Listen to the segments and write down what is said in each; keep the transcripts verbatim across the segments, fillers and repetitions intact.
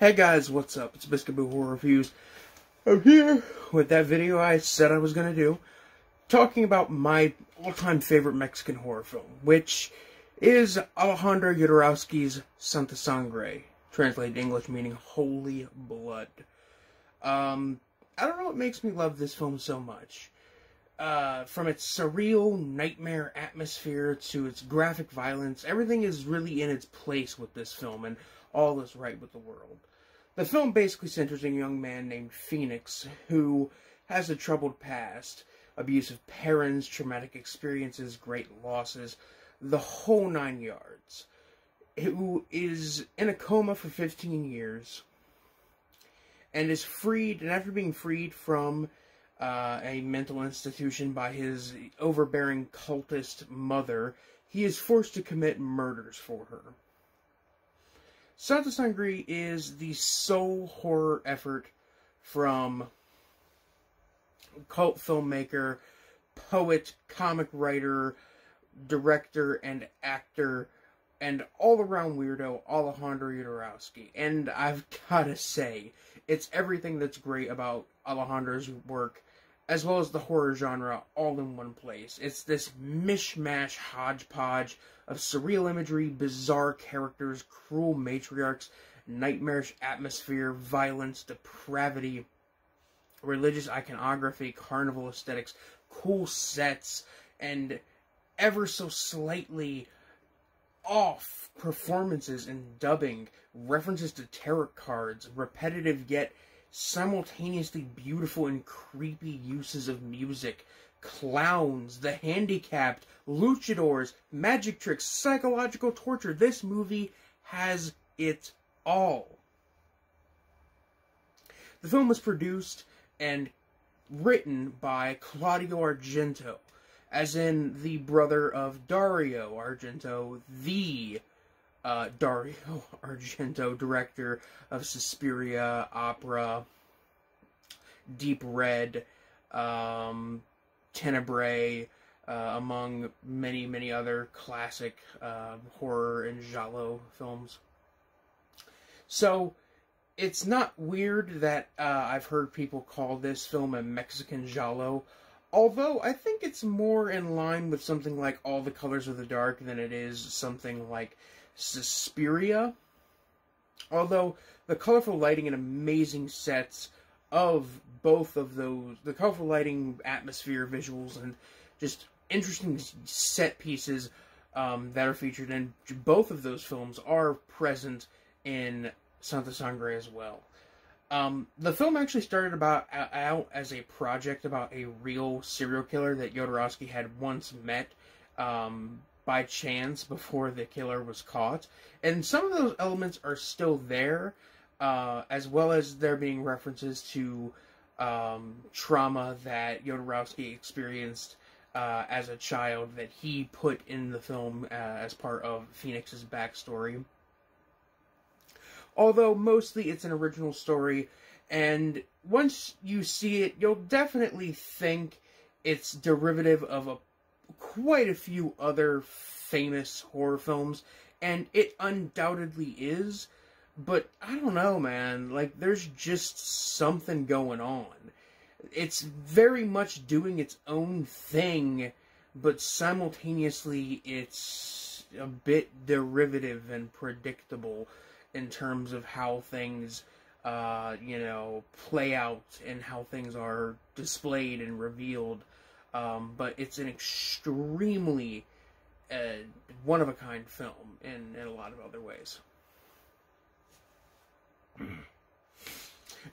Hey guys, what's up? It's Biscutbuu Horror Reviews. I'm here with that video I said I was going to do, talking about my all-time favorite Mexican horror film, which is Alejandro Jodorowsky's Santa Sangre, translated to English meaning Holy Blood. Um, I don't know what makes me love this film so much. Uh, from its surreal nightmare atmosphere to its graphic violence, everything is really in its place with this film, and all is right with the world. The film basically centers a young man named Phoenix who has a troubled past, abusive parents, traumatic experiences, great losses, the whole nine yards, who is in a coma for fifteen years and is freed, and after being freed from uh, a mental institution by his overbearing cultist mother, he is forced to commit murders for her. Santa Sangre is the sole horror effort from cult filmmaker, poet, comic writer, director, and actor, and all-around weirdo Alejandro Jodorowsky. And I've gotta say, it's everything that's great about Alejandro's work, as well as the horror genre, all in one place. It's this mishmash hodgepodge of surreal imagery, bizarre characters, cruel matriarchs, nightmarish atmosphere, violence, depravity, religious iconography, carnival aesthetics, cool sets, and ever so slightly off performances and dubbing, references to tarot cards, repetitive yet simultaneously beautiful and creepy uses of music, clowns, the handicapped, luchadors, magic tricks, psychological torture. This movie has it all. The film was produced and written by Claudio Argento, as in the brother of Dario Argento, the Uh, Dario Argento, director of Suspiria, Opera, Deep Red, um, Tenebrae, uh, among many, many other classic uh, horror and giallo films. So, it's not weird that uh, I've heard people call this film a Mexican giallo, although I think it's more in line with something like All the Colors of the Dark than it is something like Suspiria, although the colorful lighting and amazing sets of both of those, the colorful lighting, atmosphere, visuals, and just interesting set pieces um, that are featured in both of those films are present in Santa Sangre as well. Um, the film actually started about out as a project about a real serial killer that Jodorowsky had once met, um, by chance before the killer was caught, and some of those elements are still there, uh, as well as there being references to um, trauma that Jodorowsky experienced uh, as a child that he put in the film uh, as part of Phoenix's backstory. Although mostly it's an original story, and once you see it, you'll definitely think it's derivative of a quite a few other famous horror films, and it undoubtedly is, but I don't know, man, like, there's just something going on. It's very much doing its own thing, but simultaneously it's a bit derivative and predictable in terms of how things, uh, you know, play out and how things are displayed and revealed. Um, but it's an extremely uh, one-of-a-kind film in, in a lot of other ways.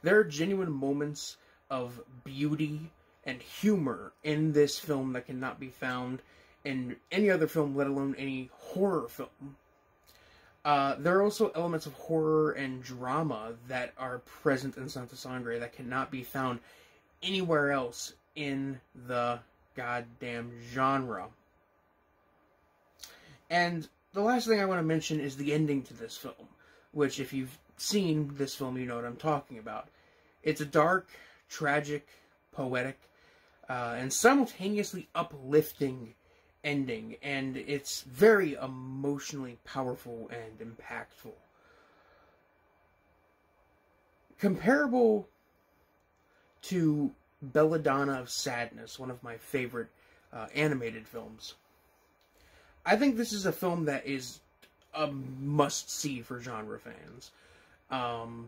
There are genuine moments of beauty and humor in this film that cannot be found in any other film, let alone any horror film. Uh, there are also elements of horror and drama that are present in Santa Sangre that cannot be found anywhere else in the goddamn genre. And the last thing I want to mention is the ending to this film, which, if you've seen this film, you know what I'm talking about. It's a dark, tragic, poetic, uh, and simultaneously uplifting ending, and it's very emotionally powerful and impactful. comparable to Belladonna of Sadness, one of my favorite uh, animated films. I think this is a film that is a must-see for genre fans. Um,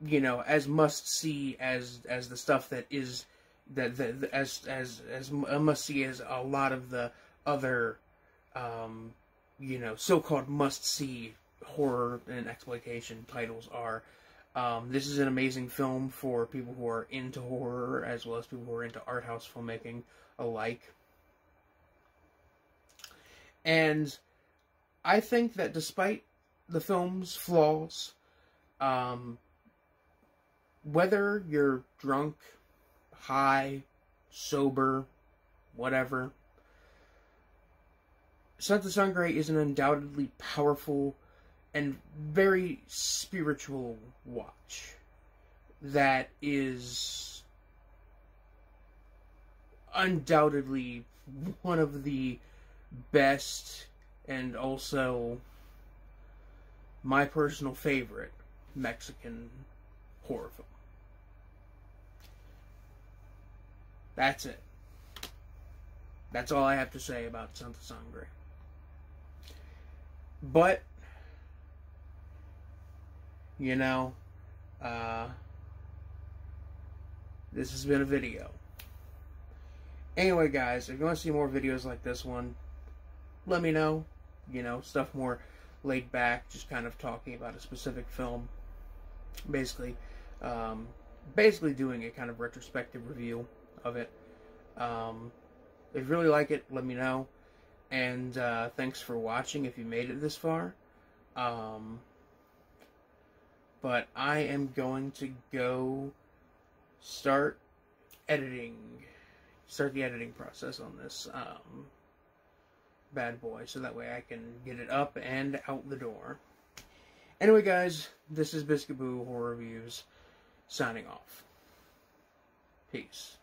you know, as must-see as as the stuff that is that the, the, as as as a must-see as a lot of the other, um, you know, so-called must-see horror and exploitation titles are. Um, this is an amazing film for people who are into horror as well as people who are into art house filmmaking alike. And I think that despite the film's flaws, um, whether you're drunk, high, sober, whatever, Santa Sangre is an undoubtedly powerful and very spiritual watch that is undoubtedly one of the best and also my personal favorite Mexican horror film. That's it. That's all I have to say about Santa Sangre. But, you know, uh, this has been a video. Anyway, guys, if you want to see more videos like this one, let me know. You know, stuff more laid back, just kind of talking about a specific film. Basically, um, basically doing a kind of retrospective review of it. Um, if you really like it, let me know. And uh, thanks for watching if you made it this far. Um, but I am going to go start editing, start the editing process on this um, bad boy, so that way I can get it up and out the door. Anyway, guys, this is Biscutbuu Horror Reviews, signing off. Peace.